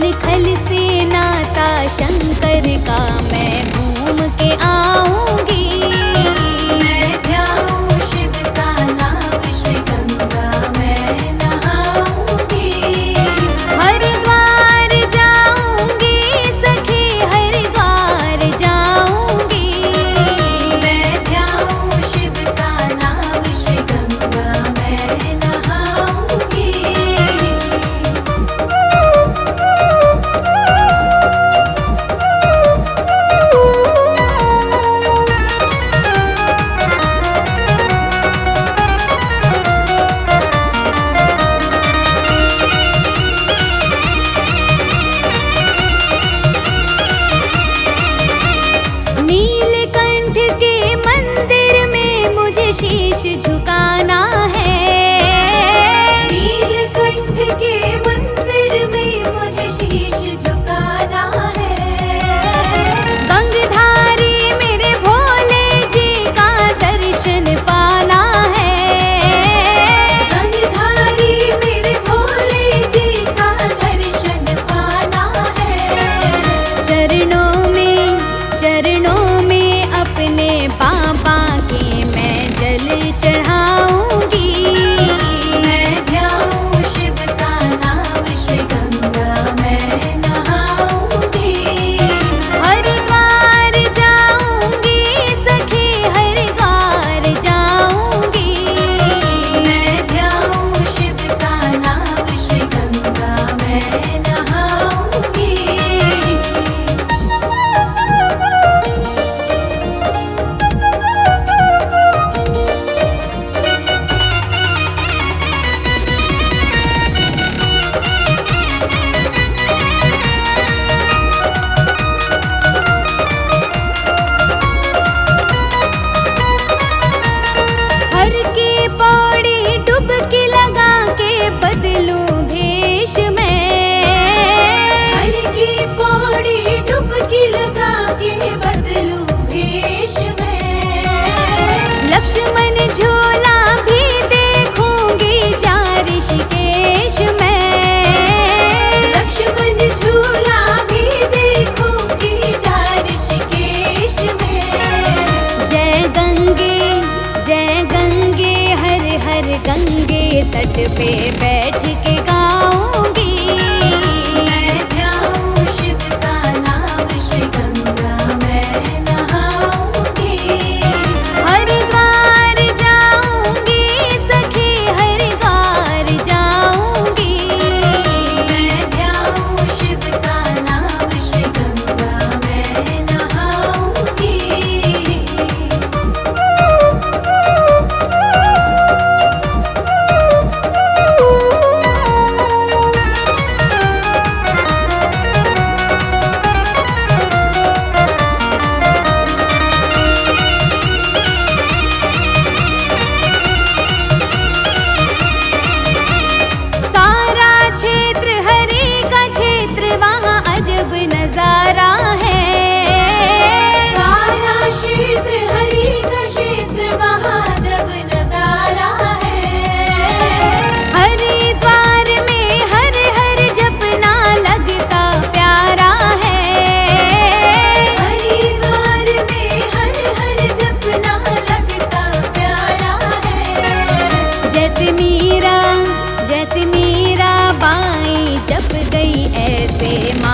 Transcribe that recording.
मन खल से नाता शंकर का मैं घूम के आऊंगी। मैं जाऊं शिव का नाम गंगा मैं नहाऊंगी। हरिद्वार जाऊंगी सखी हरिद्वार जाऊंगी। मैं जाऊं शिव का नाम गंगा मैं गंगे तट पे बैठ के गाऊंगी। मैं जाऊं शिव का नाम श्री गंगा मैं नहाऊंगी। हरिद्वार जाऊंगी सखी हरिद्वार जाऊंगी। मैं जाऊं शिव का नाम श्री गंगा मैं नहाऊंगी। जैसे मेरा बाई जप गई ऐसे माँ